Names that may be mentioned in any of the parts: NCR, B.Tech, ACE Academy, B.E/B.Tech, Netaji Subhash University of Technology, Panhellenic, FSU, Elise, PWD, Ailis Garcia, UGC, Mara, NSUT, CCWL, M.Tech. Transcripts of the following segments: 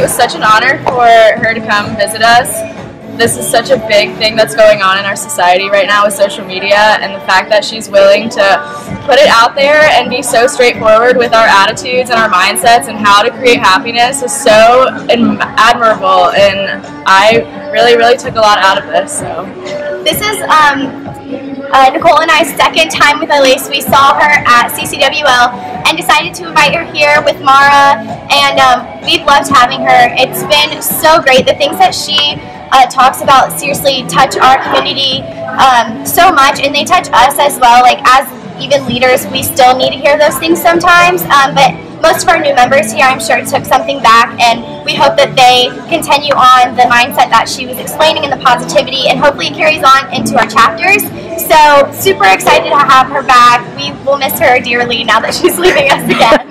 It was such an honor for her to come visit us. This is such a big thing that's going on in our society right now with social media, and the fact that she's willing to put it out there and be so straightforward with our attitudes and our mindsets and how to create happiness is so admirable, and I really took a lot out of this. So this is Nicole and I's second time with Elise. We saw her at CCWL and decided to invite her here with Mara, and we've loved having her. It's been so great. The things that she talks about seriously touch our community so much, and they touch us as well. Like, as even leaders, we still need to hear those things sometimes, but most of our new members here, I'm sure, took something back, and we hope that they continue on the mindset that she was explaining and the positivity, and hopefully it carries on into our chapters. So super excited to have her back. We will miss her dearly now that she's leaving us again.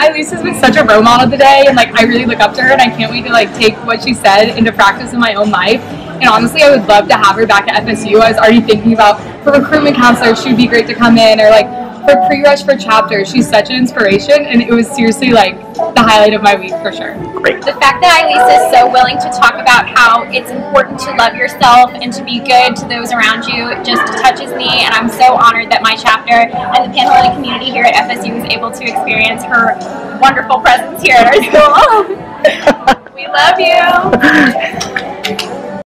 Ailis has been such a role model today, and like, I really look up to her, and I can't wait to like take what she said into practice in my own life. And honestly, I would love to have her back at FSU. I was already thinking about for recruitment counselor, she would be great to come in, or like for pre-rush for chapters. She's such an inspiration, and it was seriously like the highlight of my week for sure. Great. The fact that Ailis is so willing to talk about how it's important to love yourself and to be good to those around you just touches me, and I'm so honored that my chapter and the Panhellenic community here at FSU was able to experience her wonderful presence here at our school. We love you.